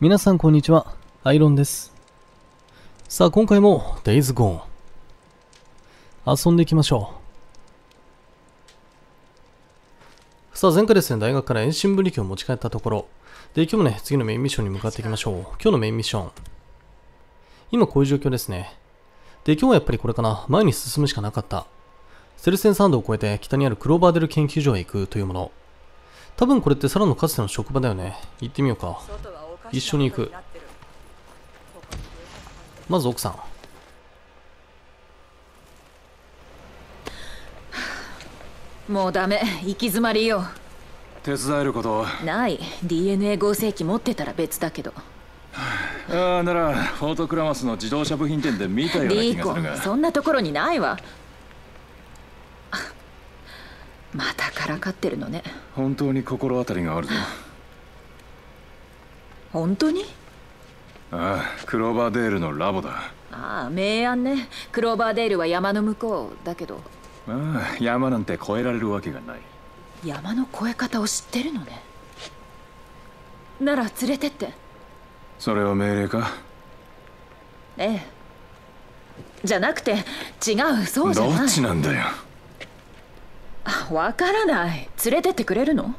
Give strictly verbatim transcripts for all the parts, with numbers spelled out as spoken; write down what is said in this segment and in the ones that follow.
皆さんこんにちは、アイロンです。さあ今回も Days Gone 遊んでいきましょう。さあ前回ですね、大学から遠心分離機を持ち帰ったところで、今日もね、次のメインミッションに向かっていきましょう。今日のメインミッション、今こういう状況ですね。で、今日はやっぱりこれかな、前に進むしかなかった。セルセンサンドを越えて北にあるクローバーデル研究所へ行くというもの。多分これってサラのかつての職場だよね。行ってみようか。一緒に行く。まず奥さん。もうダメ、行き詰まりよ。手伝えることない。 ディーエヌエー 合成機持ってたら別だけど。ああ、ならフォートクラマスの自動車部品店で見たような気がするが。リーコ、そんなところにないわ。またからかってるのね。本当に心当たりがあるぞ。本当に？ああ、クローバーデールのラボだ。ああ、明暗ね。クローバーデールは山の向こうだけど。ああ、山なんて越えられるわけがない。山の越え方を知ってるのね。なら連れてって。それは命令か？ええ。じゃなくて、違う、そうじゃない。どっちなんだよ。あ、わからない。連れてってくれるの？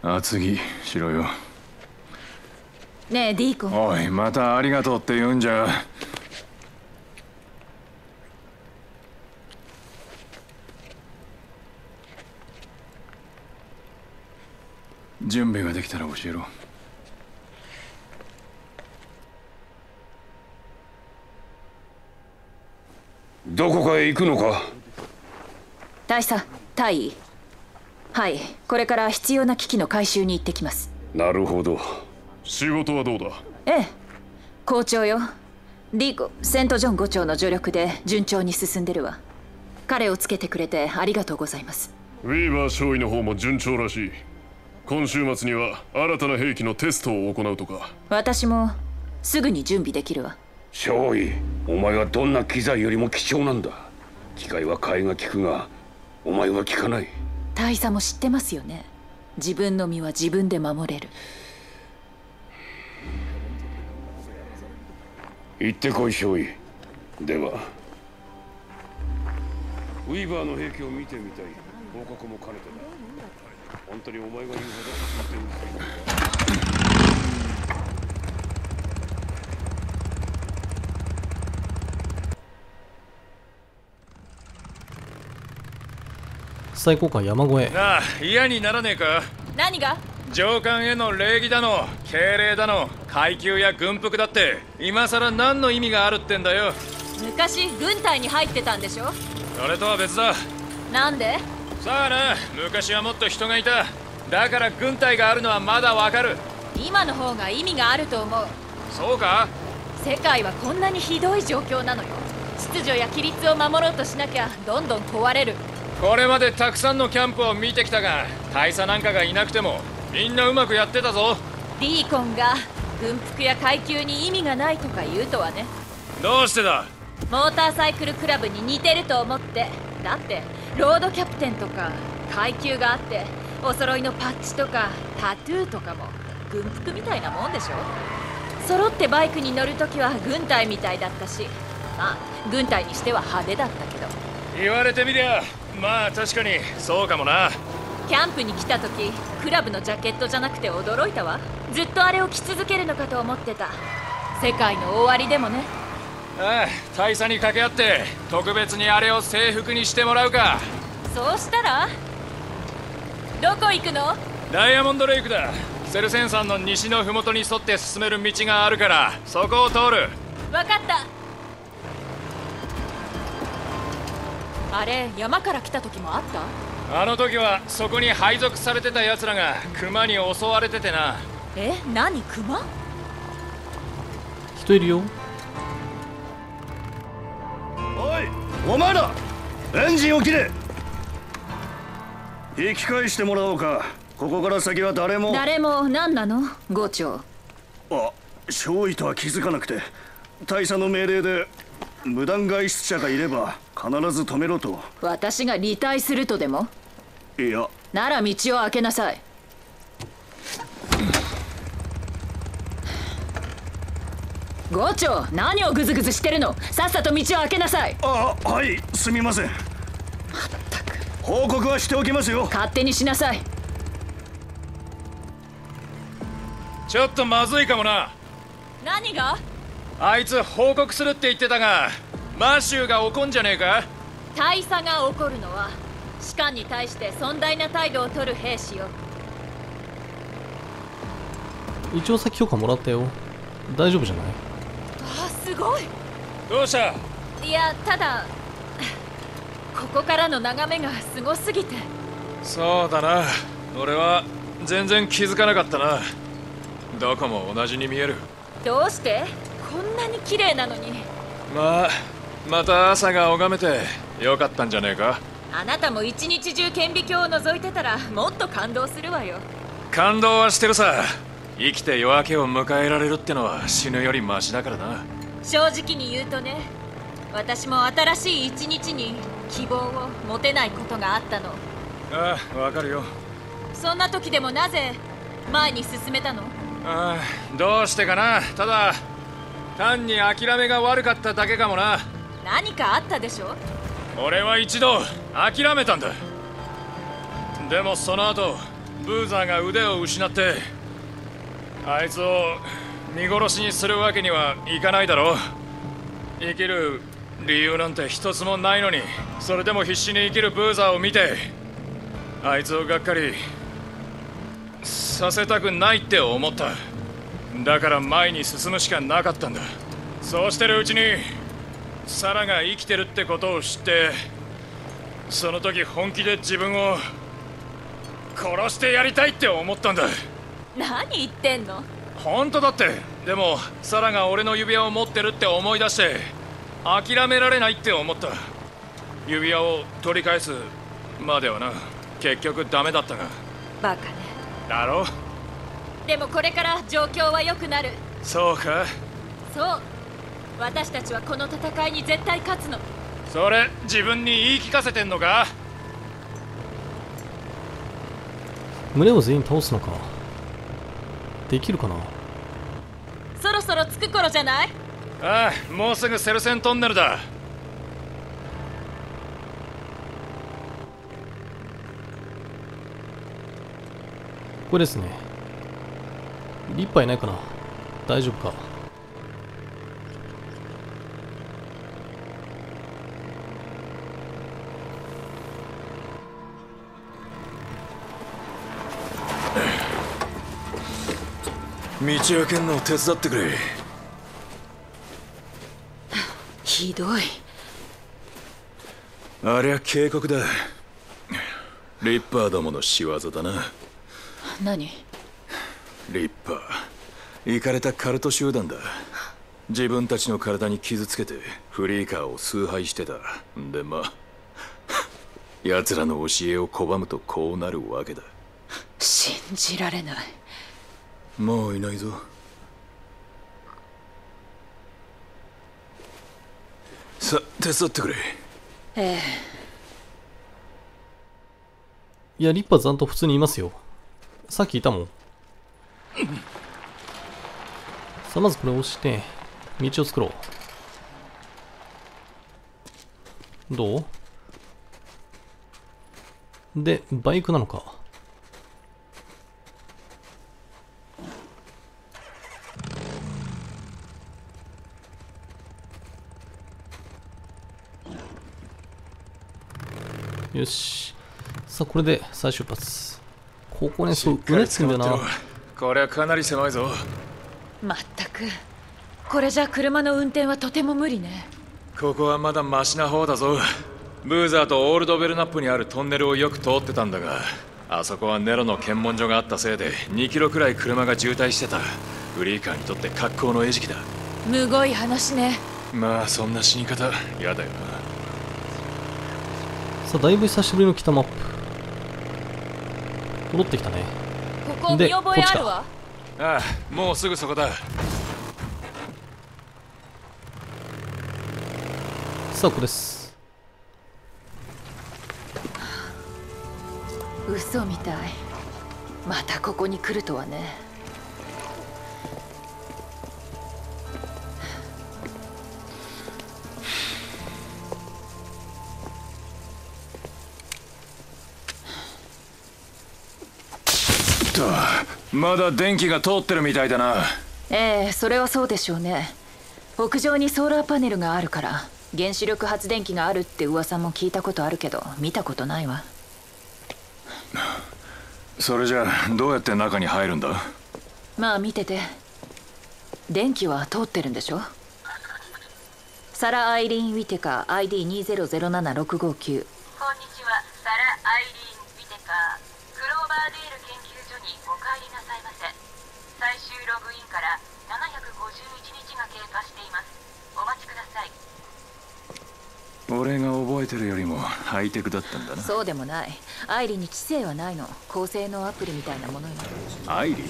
厚着しろよ。ねえ、ディーコン。おい、またありがとうって言うんじゃ。準備ができたら教えろ。どこかへ行くのか？大佐、大尉。はい、これから必要な機器の回収に行ってきます。なるほど。仕事はどうだ？ええ、好調よ。ディーコ、セントジョンご丁の助力で順調に進んでるわ。彼をつけてくれてありがとうございます。ウィーバー少尉の方も順調らしい。今週末には新たな兵器のテストを行うとか。私もすぐに準備できるわ。少尉、お前はどんな機材よりも貴重なんだ。機械は買いが利くが、お前は利かない。大佐も知ってますよね。自分の身は自分で守れる。行ってこい、少尉。ではウィーバーの兵器を見てみたい。報告も兼ねてだ。本当にお前が言うほど見てみたい。最高か、山越え。なあ、嫌にならねえか？何が？上官への礼儀だの敬礼だの階級や軍服だって、今さら何の意味があるってんだよ。昔軍隊に入ってたんでしょ？それとは別だ。なんで？さあな、昔はもっと人がいた。だから軍隊があるのはまだわかる。今の方が意味があると思う。そうか？世界はこんなにひどい状況なのよ。秩序や規律を守ろうとしなきゃどんどん壊れる。これまでたくさんのキャンプを見てきたが、大佐なんかがいなくてもみんなうまくやってたぞ。ディーコンが軍服や階級に意味がないとか言うとはね。どうしてだ？モーターサイクルクラブに似てると思って。だってロードキャプテンとか階級があって、お揃いのパッチとかタトゥーとかも軍服みたいなもんでしょ。揃ってバイクに乗るときは軍隊みたいだったし、まあ軍隊にしては派手だったけど。言われてみりゃまあ確かにそうかもな。キャンプに来た時、クラブのジャケットじゃなくて驚いたわ。ずっとあれを着続けるのかと思ってた。世界の終わりでもね。ああ、大佐に掛け合って特別にあれを制服にしてもらうか。そうしたらどこ行くの？ダイヤモンドレイクだ。セルセン山の西の麓に沿って進める道があるから、そこを通る。わかった。あれ、山から来た時もあった？あの時はそこに配属されてた奴らが熊に襲われててな。え、何？熊？人いるよ。おい、お前ら、エンジンを切れ。引き返してもらおうか。ここから先は誰も誰も何なの？伍長。あ、少尉とは気づかなくて、大佐の命令で無断外出者がいれば必ず止めろと。私が離隊するとでも？いや、なら道を開けなさい。伍長、何をグズグズしてるの。さっさと道を開けなさい。あ、はい、すみません。まったく。報告はしておきますよ。勝手にしなさい。ちょっとまずいかもな。何が？あいつ報告するって言ってたが、マシューが怒んじゃねえか。大佐が怒るのは士官に対して尊大な態度を取る兵士よ。一応さっき評価もらったよ。大丈夫じゃない？あ、すごい。どうした？いや、ただここからの眺めがすごすぎて。そうだな、俺は全然気づかなかったな。どこも同じに見える。どうしてこんなに綺麗なのに。まあ、また朝が拝めてよかったんじゃねえか。あなたも一日中顕微鏡を覗いてたらもっと感動するわよ。感動はしてるさ。生きて夜明けを迎えられるってのは死ぬよりマシだからな。正直に言うとね、私も新しい一日に希望を持てないことがあったの。ああ、わかるよ。そんな時でもなぜ前に進めたの？ああ、どうしてかな。ただ単に諦めが悪かっただけかもな。何かあったでしょ？俺は一度諦めたんだ。でもその後ブーザーが腕を失ってあいつを見殺しにするわけにはいかないだろう。生きる理由なんて一つもないのに、それでも必死に生きるブーザーを見てあいつをがっかりさせたくないって思った。だから前に進むしかなかったんだ。そうしてるうちにサラが生きてるってことを知って、その時本気で自分を殺してやりたいって思ったんだ。何言ってんの。本当だって。でもサラが俺の指輪を持ってるって思い出して諦められないって思った。指輪を取り返すまではな、結局ダメだったが。バカね。だろ？でもこれから状況は良くなる。そうか。そう、私たちはこの戦いに絶対勝つの。それ自分に言い聞かせてんのか。胸を全員倒すのかできるかな。そろそろ着く頃じゃない？ああ、もうすぐセルセントンネルだ。これですね。リッパーいないかな。大丈夫か。道開けんのを手伝ってくれ。ひどい。ありゃ警告だ。リッパーどもの仕業だな。何？リッパー、イカれたカルト集団だ。自分たちの体に傷つけてフリーカーを崇拝してた。でまあ奴らの教えを拒むとこうなるわけだ。信じられない。もういないぞ。さ、手伝ってくれ。ええ。いや、リッパー残党普通にいますよ。さっきいたもん。うん、さあ、まずこれを押して、道を作ろう。どう？で、バイクなのか。よし。さあ、これで再出発。ここね、そう、うねつくんだな。これはかなり狭いぞ。まったく。これじゃ車の運転はとても無理ね。ここはまだマシな方だぞ。ブーザーとオールドベルナップにあるトンネルをよく通ってたんだが、あそこはネロの検問所があったせいでにキロくらい車が渋滞してた。フリーカーにとって格好の餌食だ。むごい話ね。まあ、そんな死に方嫌だよな。さあ、だいぶ久しぶりの北マップ戻ってきたね。ここ見覚えあるわ。ああ、もうすぐそこだ。さあ、ここです。嘘みたい。またここに来るとはね。と、まだ電気が通ってるみたいだな。ええ、それはそうでしょうね。屋上にソーラーパネルがあるから原子力発電機があるって噂も聞いたことあるけど見たことないわ。それじゃあどうやって中に入るんだ？まあ見てて。電気は通ってるんでしょ。サラ・アイリーン・ウィテカ アイディーにーぜろぜろななろくごきゅう。こんにちは、サラ・アイリーン・ウィテカ。クローバーデール研究所にお帰りなさいませ。最終ログインからななひゃくごじゅういちにちが経過しています。お待ちください。俺が覚えてるよりもハイテクだったんだな。そうでもない。アイリに知性はないの。高性能アプリみたいなものよ。アイリ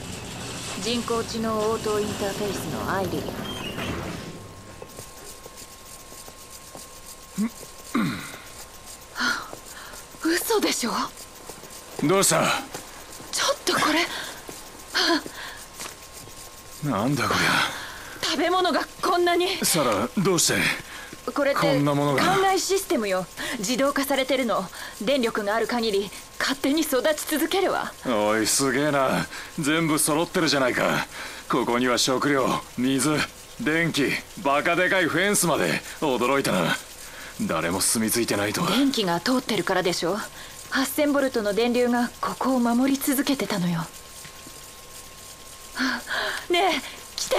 人工知能応答インターフェースのアイリは嘘でしょ。どうした。ちょっとこれなんだこりゃ。食べ物がこんなに。サラ、どうして。これってこんなものが灌漑システムよ。自動化されてるの。電力がある限り勝手に育ち続けるわ。おい、すげえな。全部揃ってるじゃないか。ここには食料、水、電気、バカでかいフェンスまで。驚いたな。誰も住み着いてないとは。電気が通ってるからでしょ。はっせんボルトの電流がここを守り続けてたのよ。ねえ来て。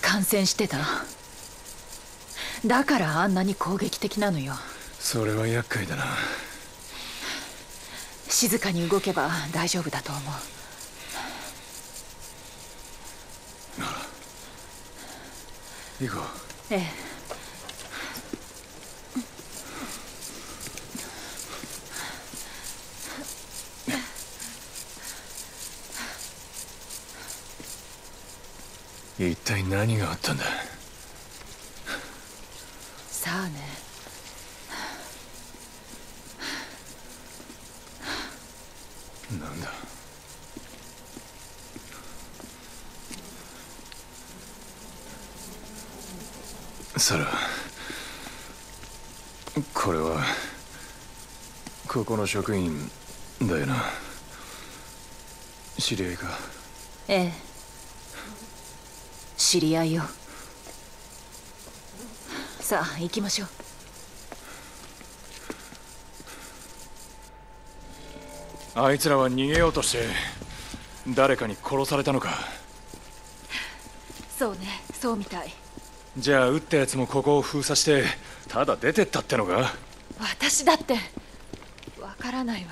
感染してた。だからあんなに攻撃的なのよ。それは厄介だな。静かに動けば大丈夫だと思う。行こう。ええ。一体何があったんだ。さあね。なんだ。サラ、これはここの職員だよな。知り合いか。ええ。知り合いよ。さあ行きましょう。あいつらは逃げようとして誰かに殺されたのか。そうね、そうみたい。じゃあ撃ったやつもここを封鎖してただ出てったってのか。私だってわからないわ。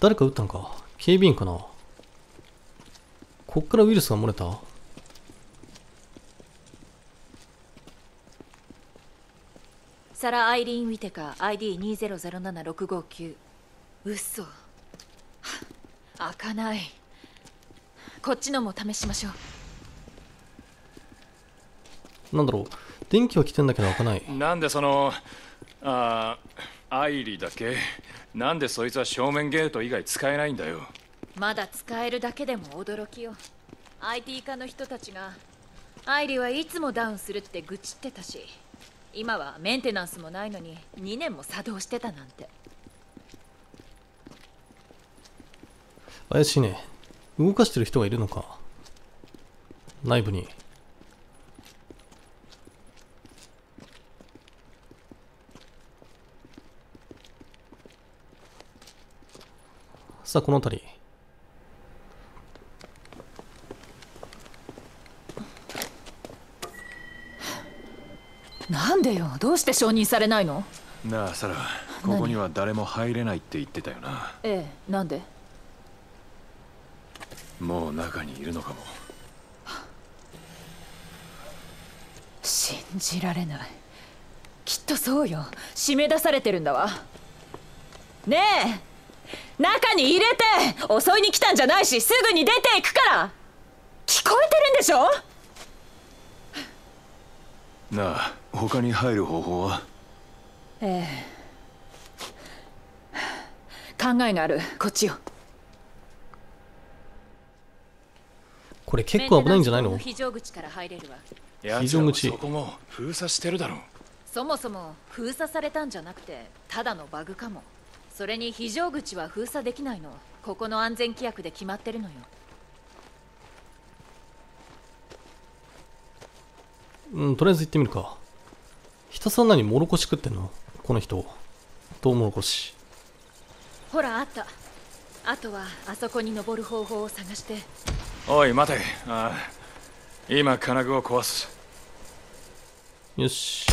誰か撃ったのか。警備員かな。こっからウイルスが漏れた。サラ・アイリーン・ウィテカ アイディーにーぜろぜろななろくごきゅう。うっそ、開かない。こっちのも試しましょう。なんだろう、電気は来てんだけど開かない。なんでそのあアイリーだけなんでそいつは正面ゲート以外使えないんだよ。まだ使えるだけでも驚きよ。 アイティー 化の人たちがアイリはいつもダウンするって愚痴ってたし、今はメンテナンスもないのににねんも作動してたなんて。怪しいね。動かしてる人がいるのか、内部に。さあ、この辺り。なんでよ、どうして承認されないの？なあ、サラ、ここには誰も入れないって言ってたよな。ええ、なんで？もう中にいるのかも。信じられない。きっとそうよ、締め出されてるんだわ。ねえ、中に入れて。襲いに来たんじゃないし、すぐに出ていくから。聞こえてるんでしょ？なあ、他に入る方法は？ええ、考えがある。こっちよ。これ結構危ないんじゃないの？非常口から入れるわ。非常口。そこも封鎖してるだろう。そもそも封鎖されたんじゃなくて、ただのバグかも。それに非常口は封鎖できないの。ここの安全規約で決まってるのよ。うん、とりあえず行ってみるか。ひたすら何もろこし食ってんのこの人。トウモロコシ。ほら、あった。あとはあそこに登る方法を探して。おい、待て。ああ、今金具を壊す。よし、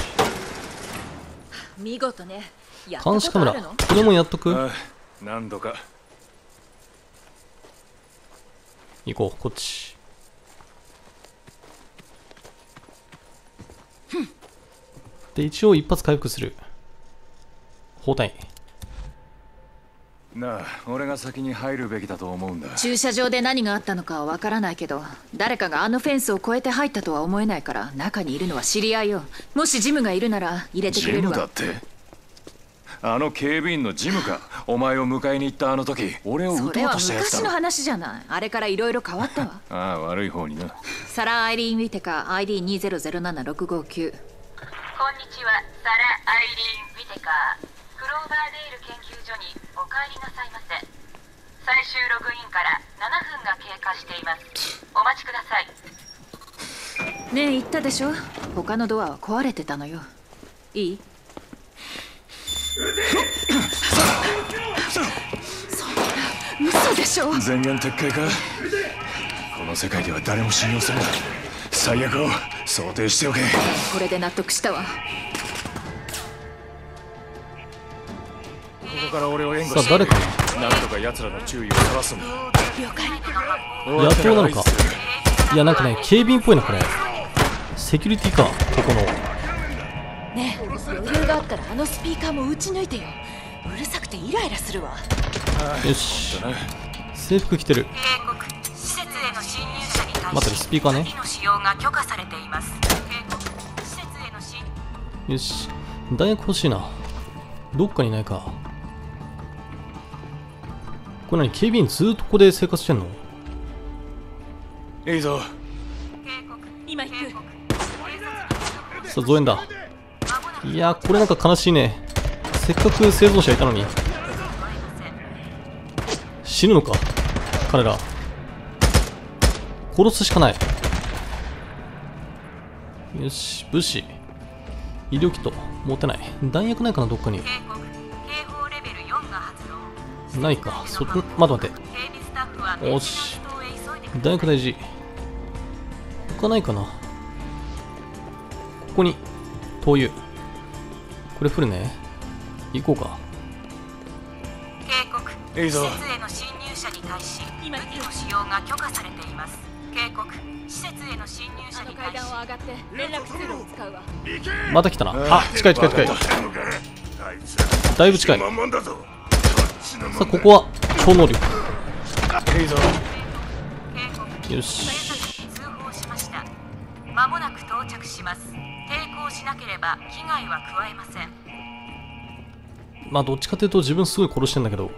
見事ね。やったことあるの？監視カメラ、これもやっとく。ああ、何度か。行こう、こっち。で、一応一発回復する。包帯。なあ、俺が先に入るべきだと思うんだ。駐車場で何があったのかはわからないけど、誰かがあのフェンスを越えて入ったとは思えないから、中にいるのは知り合いよ。もしジムがいるなら入れてくれるわ。ジムだって？あの警備員のジムか。お前を迎えに行ったあの時、俺を撃とうとしたやつだろ。それは昔の話じゃない。あれからいろいろ変わったわ。ああ、悪い方にな。サラ・アイリーン・ウィテカ アイディーにーぜろぜろななろくごきゅう。こんにちは、サラ・アイリーン・ウィテカー。クローバーデール研究所にお帰りなさいませ。最終ログインからななふんが経過しています。お待ちください。ねえ、言ったでしょ。他のドアは壊れてたのよ。いい？そんな、嘘でしょ。全言撤回か。この世界では誰も信用するな。最悪を想定しておけ。これで納得したわ。ここから俺を援護して、誰かなんとか奴らの注意をそらすんだ。野党なのか。いや、なんかね、警備員っぽいな、これ。セキュリティか、ここの。ねえ、余裕があったらあのスピーカーも打ち抜いてよ。うるさくてイライラするわ。よし、制服着てる。待って、スピーカーね。よし、弾薬欲しいな。どっかにないか。これ何、警備員ずーっとここで生活してんの？いいぞ。今行く。さあ、増援だ。いやー、これなんか悲しいね。せっかく生存者いたのに。死ぬのか彼ら。殺すしかない。よし、物資。医療キット、持てない。弾薬ないかな、どっかに。ないか。そっち、待って待って。よし。弾薬大事。他ないかな。ここに、灯油。これ、降るね。行こうか。いいぞ。今、武器の使用が許可されています。警告、施設への侵入者に対し、階段を上がって連絡ツールを使うわ。また来たな。あ、近い近い近い。だいぶ近い。さあ、ここは超能力。よし。通報しました。間もなく到着します。抵抗しなければ危害は加えません。まあ、どっちかというと自分すごい殺してんだけど。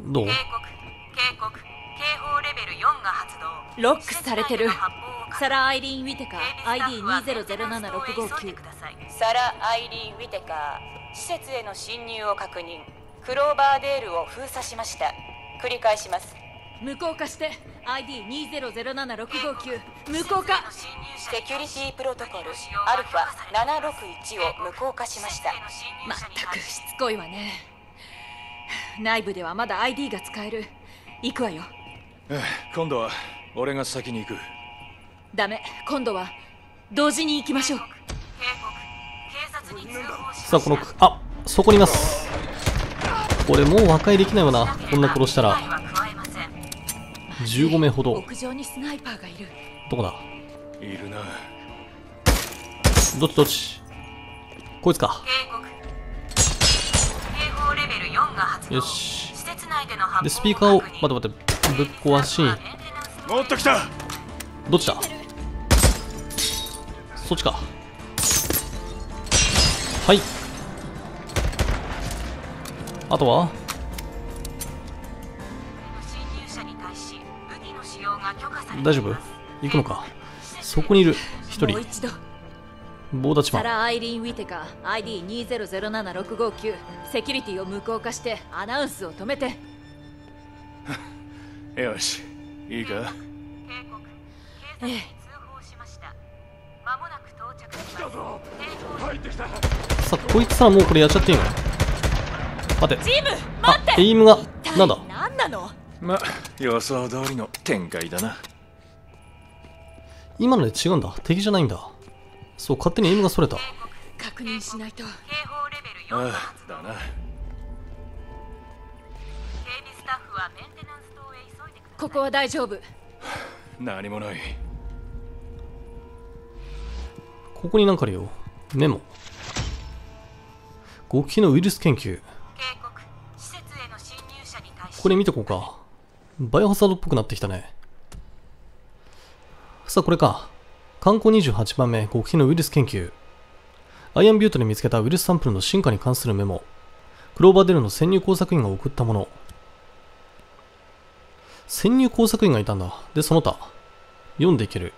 どう？警告、警告、警報レベルよんが発動。ロックされてる。サラ・アイリーン・ウィテカ アイディーにーぜろぜろななろくごきゅう。サラ・アイリーン・ウィテカ、施設への侵入を確認。クローバーデールを封鎖しました。繰り返します。無効化してアイディー にー ゼロ ゼロ なな ろく ご きゅう 無効化。セキュリティプロトコルアルファななろくいちを無効化しました。まったくしつこいわね。内部ではまだ アイディー が使える。行くわよ。今度は俺が先に行く。ダメ、今度は同時に行きましょう。さあこのあそこにいます。これもう和解できないわな。こんな殺したらじゅうごめいほど。どこだ。いるな。どっちどっち。こいつか。よし。でスピーカーを待って待ってぶっ壊し。もっと来た。どっちだ。そっちか。はい。あとは大丈夫。行くのか。そこにいる一人。棒立ちマン。サラ・アイリーン・ウィテカ アイディー にー ゼロ ゼロ なな ろく ご きゅう セキュリティを無効化してアナウンスを止めて。よしいいか。ええ。さあこいつはもうこれやっちゃっていいの。待てジム待って。あエイムがなんだ。何なの。ま、予想通りの展開だな。今ので違うんだ。敵じゃないんだ。そう勝手にエイムがそれた。確認しないと。ああだな。ここは大丈夫。何もない。ここに何かあるよ。メモ。極秘のウイルス研究。これ見てこうか。バイオハザードっぽくなってきたね。さあこれか。観光にじゅうはちばんめ極秘のウイルス研究。アイアンビュートで見つけたウイルスサンプルの進化に関するメモ。クローバーデルの潜入工作員が送ったもの。潜入工作員がいたんだ。でその他読んでいける。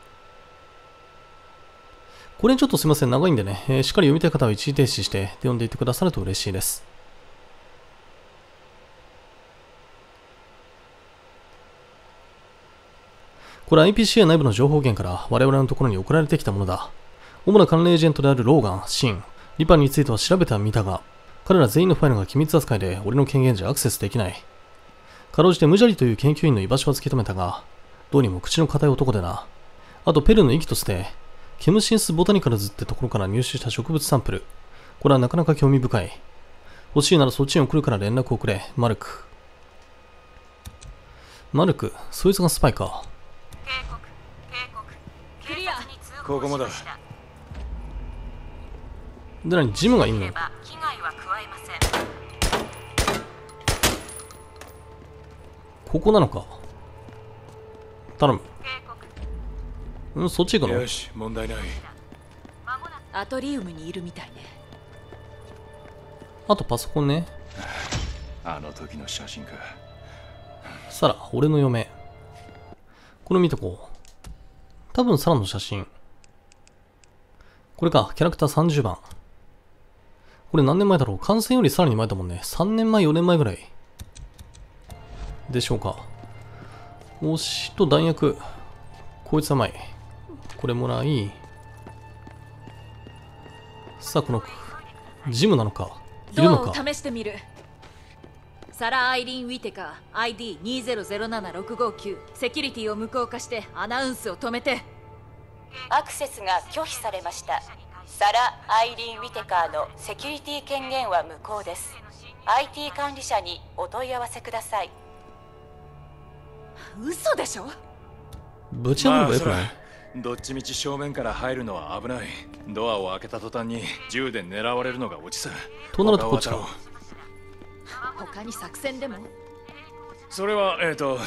これちょっとすいません長いんでね、えー、しっかり読みたい方は一時停止してで読んでいってくださると嬉しいです。これ アイピーシーエー 内部の情報源から我々のところに送られてきたものだ。主な関連エージェントであるローガン、シン、リパについては調べてはみたが、彼ら全員のファイルが機密扱いで俺の権限じゃアクセスできない。かろうじてムジャリという研究員の居場所は突き止めたが、どうにも口の堅い男でな。あとペルーの遺棄として、ケムシンスボタニカルズってところから入手した植物サンプル。これはなかなか興味深い。欲しいならそっちに送るから連絡をくれ、マルク。マルク、そいつがスパイか。ここもだ。で何ジムがいんの。ここなのか。頼む。うんそっち行くの。よし問題ない。アトリウムにいるみたいね。あとパソコンね。あの時の写真か。サラ俺の嫁。これ見とこう。多分サラの写真。これか、キャラクターさんじゅうばん。これ何年前だろう。感染よりさらに前だもんね。さんねんまえ、よねんまえぐらい。でしょうか。推しと弾薬。こいつは前。これもらい。さあ、この、ジムなのか。いるのか。試してみる。サラ・アイリーン・ウィテカ、アイディー にー ゼロ ゼロ なな ろく ご きゅう、セキュリティを無効化してアナウンスを止めて。アクセスが拒否されました。サラ・アイリーン・ウィテカーのセキュリティ権限は無効です。 アイティー 管理者にお問い合わせください。嘘でしょ。ぶち破ればよくない。どっちみち正面から入るのは危ない。ドアを開けた途端に銃で狙われるのがオチさ。となるとこっちか。他に作戦でも。それはえっと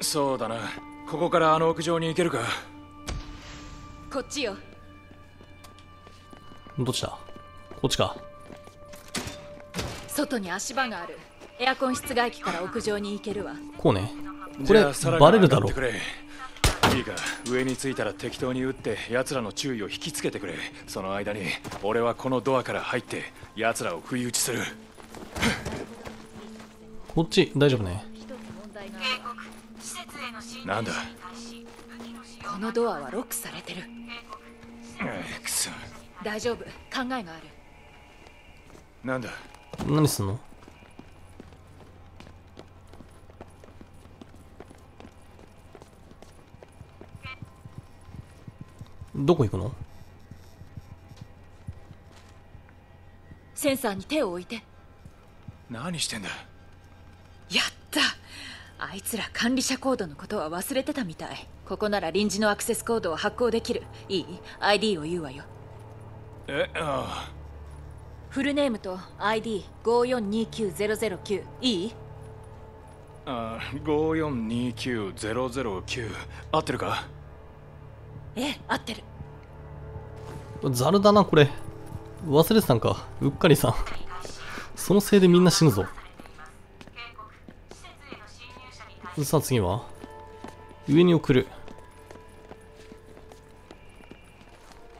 そうだな。ここからあの屋上に行けるか。こっちよ。どっちだ。こっちか。外に足場がある。エアコン室外機から屋上に行けるわ。こうね。これバレるだろう。いいか上に着いたら適当に撃って奴らの注意を引きつけてくれ。その間に俺はこのドアから入って奴らを不意打ちする。こっち大丈夫ね。なんだこのドアはロックされてる。くそ。大丈夫、考えがある。なんだ何すんの。どこ行くの。センサーに手を置いて。何してんだ。やったあいつら管理者コードのことは忘れてたみたい。ここなら臨時のアクセスコードを発行できる。いい？ アイディー を言うわよ。え、ああ。フルネームと アイディーごーよんにーきゅうぜろぜろきゅう いい？ああ、ごーよんにーきゅうぜろぜろきゅう 合ってるか？ええ、合ってる。ザルだなこれ。忘れてたんか、うっかりさん。そのせいでみんな死ぬぞ。さあ次は上に送る。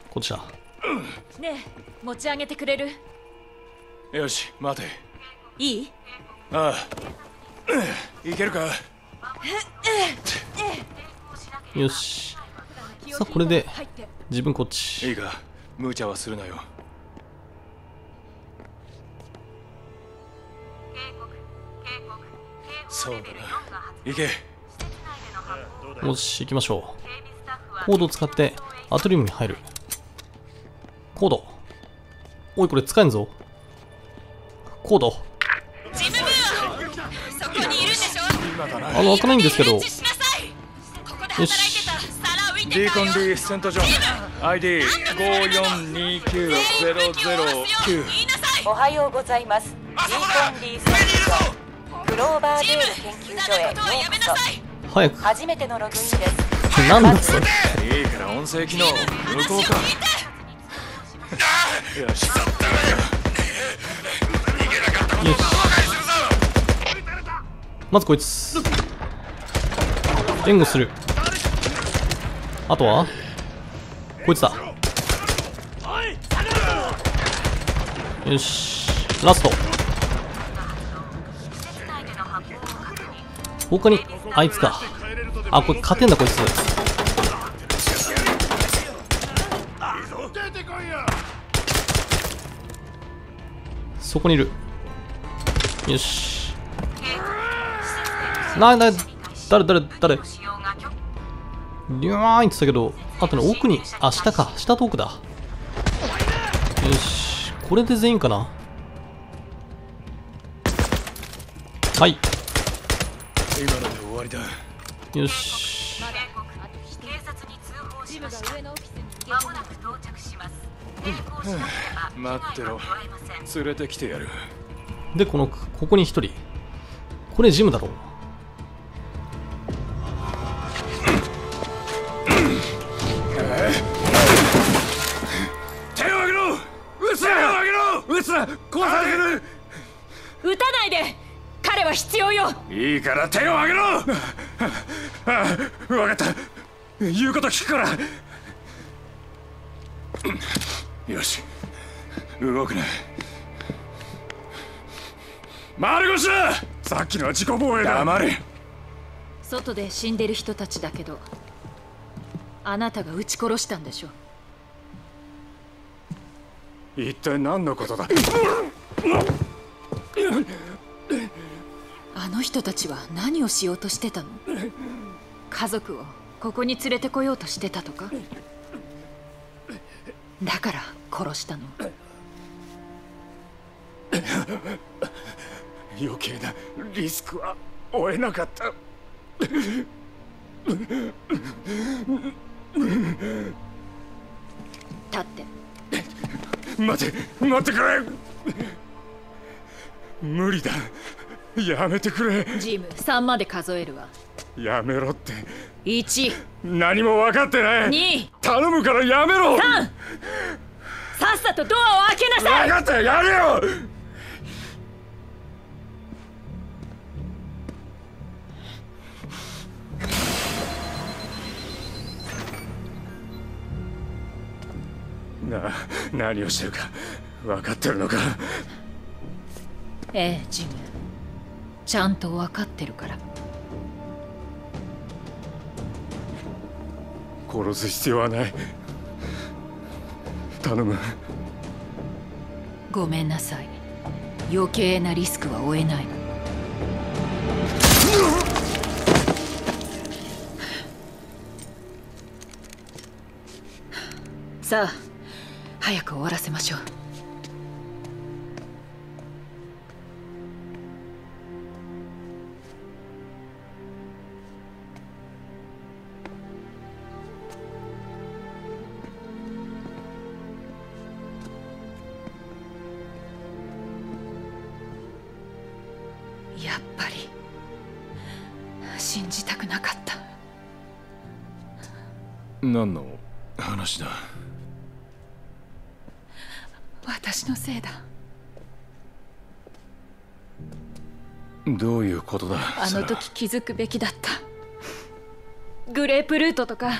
こっちだねえ、持ち上げてくれる。よし待て。いい？ああいけるか。よしさあこれで自分こっち。いいか無茶はするなよ。そうだな。行け。よし、行きましょう。コードを使ってアトリウムに入る。コード。おい、これ使えんぞ。コード。自分よ。そこにいるんでしょ。あの、開かないんですけど。よし。ディーコンディセントジョン。アイディーごーよんにーきゅうぜろぜろきゅう。おはようございます。ディーコンディセントジョン。グローバーデール研究所へようこそ。早く初めてのログインです。何だそれ。いいから音声機能無効か。よしまずこいつ援護する。あとはこいつだ。よしラスト。他にあいつか。あこれ勝てんだこいつ。そこにいる。よしなな誰誰誰リュワーンって言ったけどあとね奥にあ下か下と奥だ。よしこれで全員かな。はい今ので終わりだ。よし待ってろ連れてきてやる。でこのここに一人。これジムだろう。手を挙げろ撃つな壊される。撃たないで彼は必要よ。いいから手を挙げろ。ああ分かった言うこと聞くからよし動くな。丸腰だ。さっきのは自己防衛だ。黙れ。外で死んでる人たちだけどあなたが撃ち殺したんでしょ。一体何のことだ。あの人たちは何をしようとしてたの？家族をここに連れてこようとしてたとか？だから殺したの。余計なリスクは負えなかった。立って。待て、待ってくれ。無理だ。やめてくれ。ジムさんまで数えるわ。やめろって。いち何も分かってない。に頼むからやめろ。さんさっさとドアを開けなさい。分かったやれよ。な何をしてるか分かってるのか。ええジム。ちゃんと分かってるから。殺す必要はない。頼む。ごめんなさい。余計なリスクは負えない。さあ、早く終わらせましょう。やっぱり信じたくなかった。何の話だ。私のせいだ。どういうことだ。あの時気づくべきだった。グレープフルートとか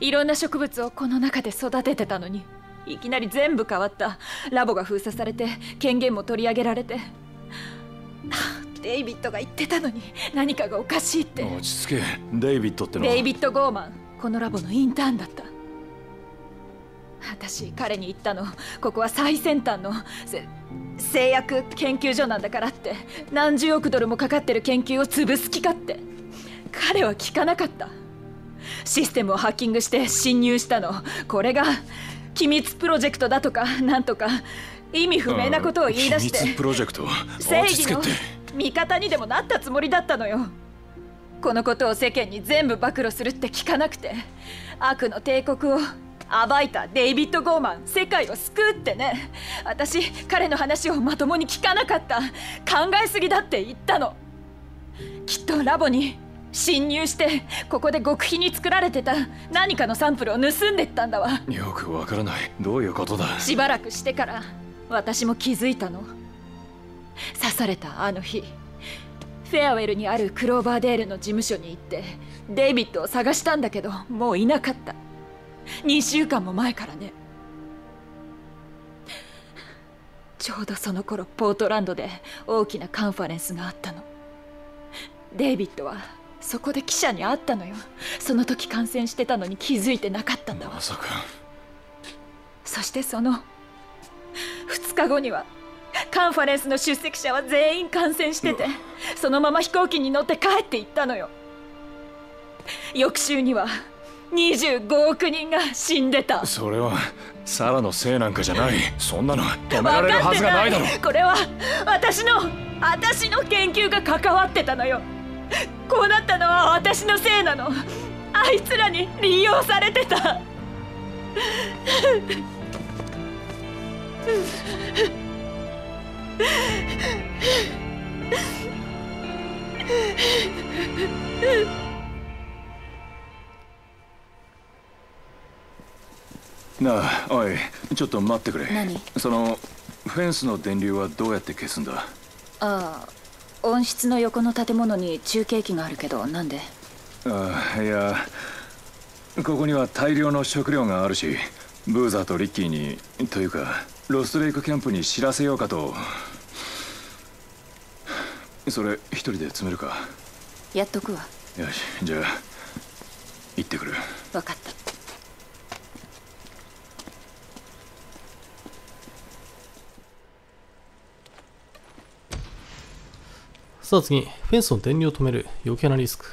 いろんな植物をこの中で育ててたのに、いきなり全部変わった。ラボが封鎖されて権限も取り上げられて。デイビッドが言ってたのに、何かがおかしいって。落ち着け。デイビッドってのはデイビッド・ゴーマン、このラボのインターンだった。私、彼に言ったの。ここは最先端のせ製薬研究所なんだからって、何十億ドルもかかってる研究を潰す気かって。彼は聞かなかった。システムをハッキングして侵入したの。これが機密プロジェクトだとかなんとか、意味不明なことを言い出して。機密プロジェクト。正義の味方にでもなったつもりだったのよ。このことを世間に全部暴露するって聞かなくて、悪の帝国を暴いたデイビッド・ゴーマン、世界を救うってね。私、彼の話をまともに聞かなかった。考えすぎだって言ったの。きっとラボに侵入してここで極秘に作られてた何かのサンプルを盗んでったんだわ。よくわからない。どういうことだ。しばらくしてから私も気づいたの。刺されたあの日、フェアウェルにあるクローバーデールの事務所に行ってデイビッドを探したんだけど、もういなかった。にしゅうかんも前からね。ちょうどその頃、ポートランドで大きなカンファレンスがあったの。デイビッドはそこで記者に会ったのよ。その時感染してたのに気づいてなかったんだわ。まさか。そしてそのふつかごにはカンファレンスの出席者は全員感染してて、そのまま飛行機に乗って帰っていったのよ。翌週にはにじゅうごおくにんが死んでた。それはサラのせいなんかじゃない。そんなの止められるはずがないだろ。これは私の私の研究が関わってたのよ。こうなったのは私のせいなの。あいつらに利用されてた。なあ、おい、ちょっと待ってくれ。何？そのフェンスの電流はどうやって消すんだ？ああ、温室の横の建物に中継機があるけど、なんで？ああ、いや、ここには大量の食料があるし、ブーザーとリッキーにというかロストレイクキャンプに知らせようかと。それ一人で詰めるか。やっとくわ。よし、じゃあ行ってくる。分かった。さあ次、フェンスの電流を止める。余計なリスク。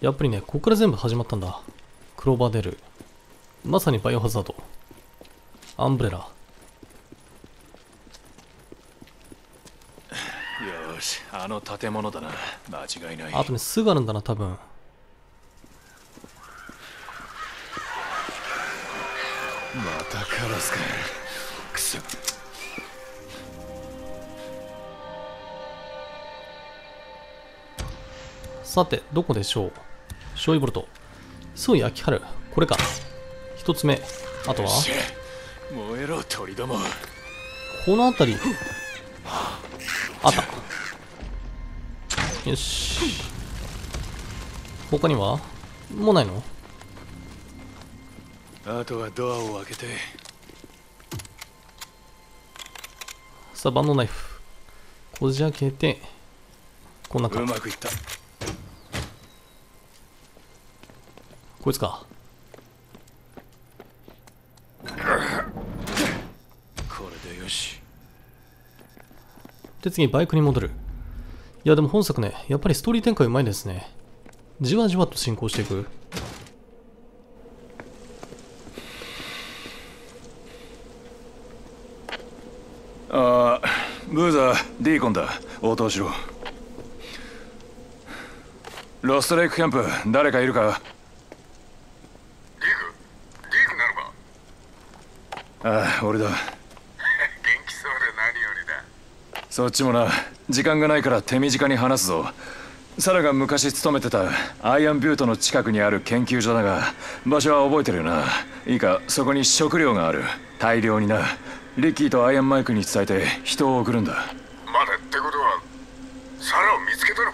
やっぱりね、ここから全部始まったんだ。クローバーデル、まさにバイオハザード。アンブレラ。よし、あの建物だな、間違いない。あとね、すぐあるんだな、多分。またカラスか。くそ。さて、どこでしょう。ショイボルト、すぐ焼き張る。これか。一つ目。あとは燃えろ鳥ども。この辺りあった。よし、他にはもうないの。あとはドアを開けて。さあ、万能ナイフこじ開けて。こんな感じ。うまくいった。こいつか。これでよし。で、次バイクに戻る。いやでも本作ね、やっぱりストーリー展開うまいですね。じわじわと進行していく。ああ、ブーザー、ディーコンだ。応答しろ。ロストレイクキャンプ、誰かいるか？ディーク？ディークなのか？ああ、俺だ。元気そうで何よりだ。そっちもな、時間がないから手短に話すぞ。サラが昔勤めてたアイアンビュートの近くにある研究所だが、場所は覚えてるよな。いいか、そこに食料がある。大量にな。リッキーとアイアンマイクに伝えて人を送るんだ。まだってことはサラを見つけた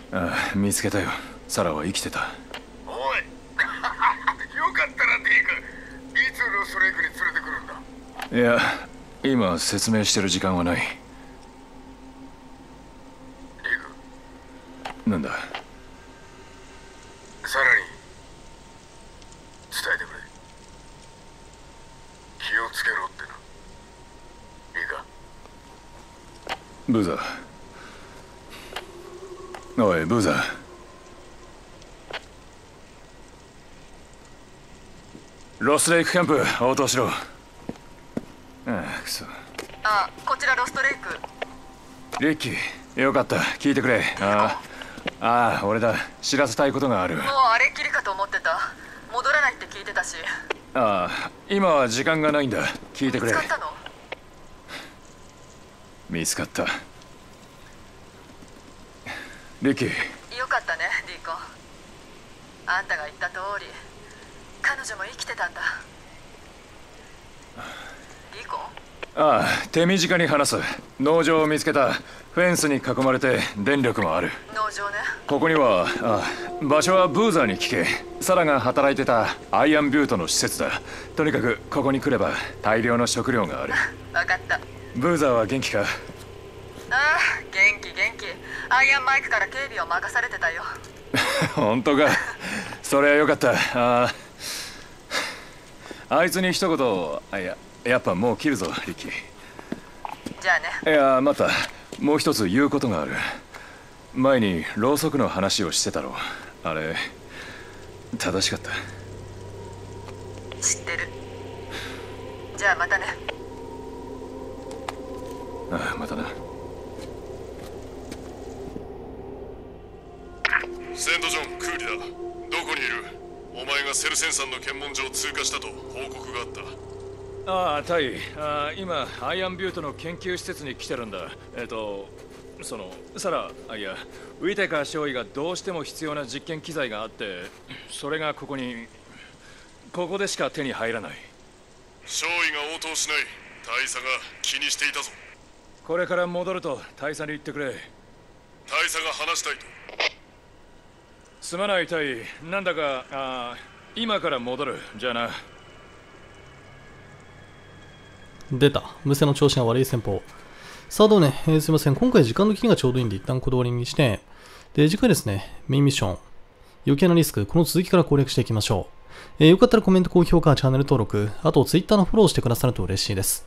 のか？ああ、見つけたよ。サラは生きてた。おいよかったらディーク、いつロストレイクに連れてくるんだ？いや、今説明してる時間はない。ディーク、なんだ？サラに伝えてくれ。気をつけろってな。いいかブーザー。おいブーザー、ロストレイクキャンプ応答しろ。ああくそ。あ、こちらロストレイク。リッキー、よかった、聞いてくれ。ああ、ああ、俺だ。知らせたいことがある。もうあれっきりかと思ってた。戻らないって聞いてたし。ああ、今は時間がないんだ。聞いてくれ。見つかったの？見つかった。リッキー。よかったね、ディーコ。あんたが言った通り、彼女も生きてたんだ。ディーコ？ああ、手短に話す。農場を見つけた。フェンスに囲まれて電力もある。農場ね。ここには、ああ、場所はブーザーに聞け。サラが働いてたアイアンビュートの施設だ。とにかくここに来れば大量の食料がある。分かった。ブーザーは元気か？ああ、元気元気。アイアンマイクから警備を任されてたよ。本当か。それはよかった。ああ、あいつに一言。あ、いや、やっぱもう切るぞ、リッキー。じゃあね。いや、また。もう一つ言うことがある。前にろうそくの話をしてたろ。あれ正しかった。知ってる。じゃあまたね。ああ、またな。セントジョン・クーリだ。どこにいる？お前がセルセンさんの検問所を通過したと報告があった。ああ、タイ、ああ、今アイアンビュートの研究施設に来てるんだ。えっとそのサラ、あ、いや、ウィテカー少尉がどうしても必要な実験機材があって、それがここにここでしか手に入らない。少尉が応答しない。大佐が気にしていたぞ。これから戻ると大佐に言ってくれ。大佐が話したいと。すまないタイ、なんだか、ああ、今から戻る。じゃあな。出た。無線の調子が悪い戦法。さあどうね、えー、すいません。今回時間の切りがちょうどいいんで、一旦こだわりにして、で、次回ですね、メインミッション、余計なリスク、この続きから攻略していきましょう。えー、よかったらコメント、高評価、チャンネル登録、あとツイッターのフォローしてくださると嬉しいです。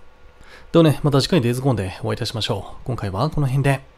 ではね、また次回Days Goneでお会いいたしましょう。今回はこの辺で。